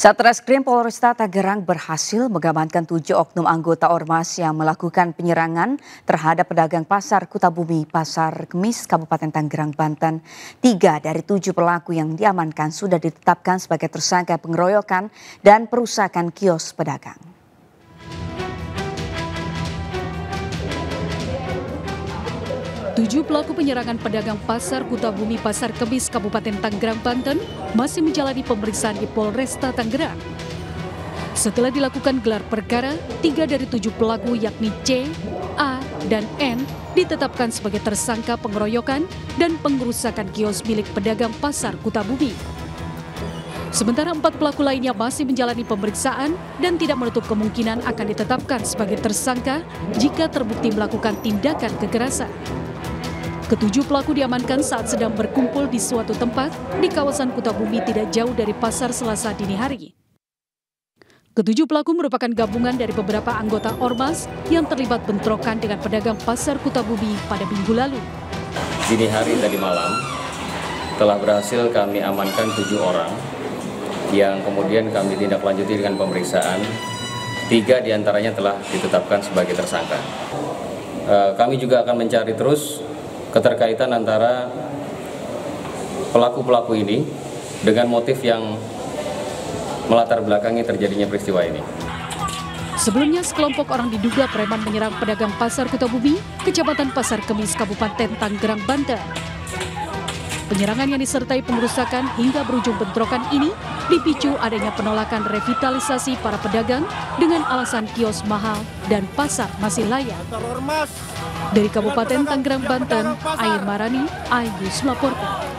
Satreskrim Polresta Tangerang berhasil mengamankan 7 oknum anggota ormas yang melakukan penyerangan terhadap pedagang pasar Kutabumi, Pasar Kemis, Kabupaten Tangerang, Banten. 3 dari 7 pelaku yang diamankan sudah ditetapkan sebagai tersangka pengeroyokan dan perusakan kios pedagang. Tujuh pelaku penyerangan pedagang pasar Kutabumi, Pasar Kemis, Kabupaten Tangerang, Banten masih menjalani pemeriksaan di Polresta Tangerang. Setelah dilakukan gelar perkara, 3 dari 7 pelaku yakni C, A, dan N ditetapkan sebagai tersangka pengeroyokan dan pengrusakan kios milik pedagang pasar Kutabumi. Sementara 4 pelaku lainnya masih menjalani pemeriksaan dan tidak menutup kemungkinan akan ditetapkan sebagai tersangka jika terbukti melakukan tindakan kekerasan. Ketujuh pelaku diamankan saat sedang berkumpul di suatu tempat di kawasan Kutabumi tidak jauh dari pasar Selasa dini hari. Ketujuh pelaku merupakan gabungan dari beberapa anggota ormas yang terlibat bentrokan dengan pedagang pasar Kutabumi pada minggu lalu. Dini hari tadi malam telah berhasil kami amankan 7 orang yang kemudian kami tindak lanjuti dengan pemeriksaan. 3 diantaranya telah ditetapkan sebagai tersangka. Kami juga akan mencari terus keterkaitan antara pelaku-pelaku ini dengan motif yang melatar belakangi terjadinya peristiwa ini. Sebelumnya sekelompok orang diduga preman menyerang pedagang pasar Kutabumi, Kecamatan Pasar Kemis, Kabupaten Tangerang, Banten. Penyerangan yang disertai pengerusakan hingga berujung bentrokan ini dipicu adanya penolakan revitalisasi para pedagang dengan alasan kios mahal dan pasar masih layak. Dari Kabupaten Tangerang, Banten, Ayu Marani, Ayu melaporkan.